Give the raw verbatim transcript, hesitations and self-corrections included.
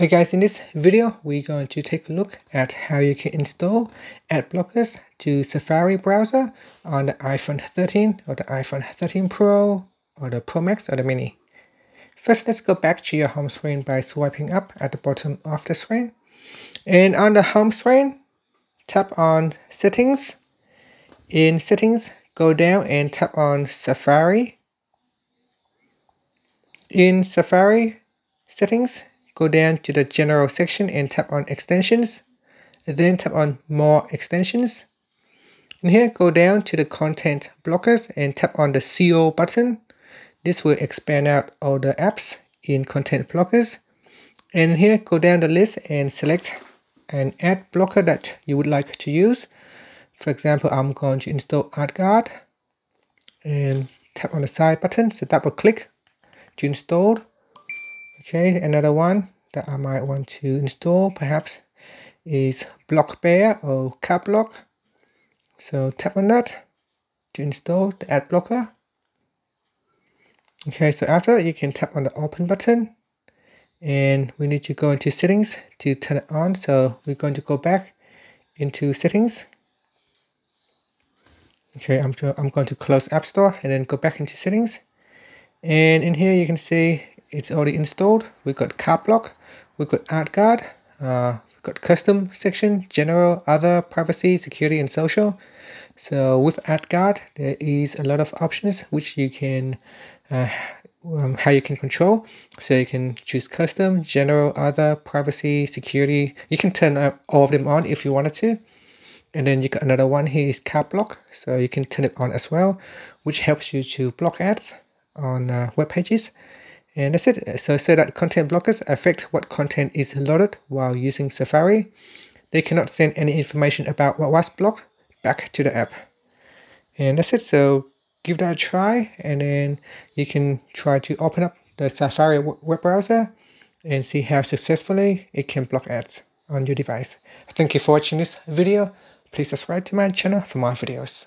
Hey guys, in this video we're going to take a look at how you can install ad blockers to Safari browser on the iPhone thirteen or the iPhone thirteen Pro or the Pro Max or the Mini. First, let's go back to your home screen by swiping up at the bottom of the screen, and on the home screen tap on Settings. In Settings, go down and tap on Safari. In Safari Settings, go down to the general section and tap on extensions, and then tap on more extensions. And here, go down to the content blockers and tap on the C O button. This will expand out all the apps in content blockers. And here, go down the list and select an ad blocker that you would like to use. For example, I'm going to install AdGuard, and tap on the side button, so double click to install. Okay, another one that I might want to install perhaps is Block Bear or Cap Block. So tap on that to install the ad blocker. Okay, so after that you can tap on the open button, and we need to go into settings to turn it on. So we're going to go back into settings. Okay, I'm, to, I'm going to close App Store and then go back into settings. And in here you can see it's already installed. We've got Cap Block, we've got AdGuard, uh, we've got Custom section, General, Other, Privacy, Security, and Social. So with AdGuard, there is a lot of options which you can, uh, um, how you can control. So you can choose Custom, General, Other, Privacy, Security. You can turn uh, all of them on if you wanted to. And then you got another one here is Cap Block. So you can turn it on as well, which helps you to block ads on uh, web pages. And that's it. So, so that content blockers affect what content is loaded while using Safari. They cannot send any information about what was blocked back to the app. And that's it. So give that a try, and then you can try to open up the Safari web browser and see how successfully it can block ads on your device. Thank you for watching this video. Please subscribe to my channel for more videos.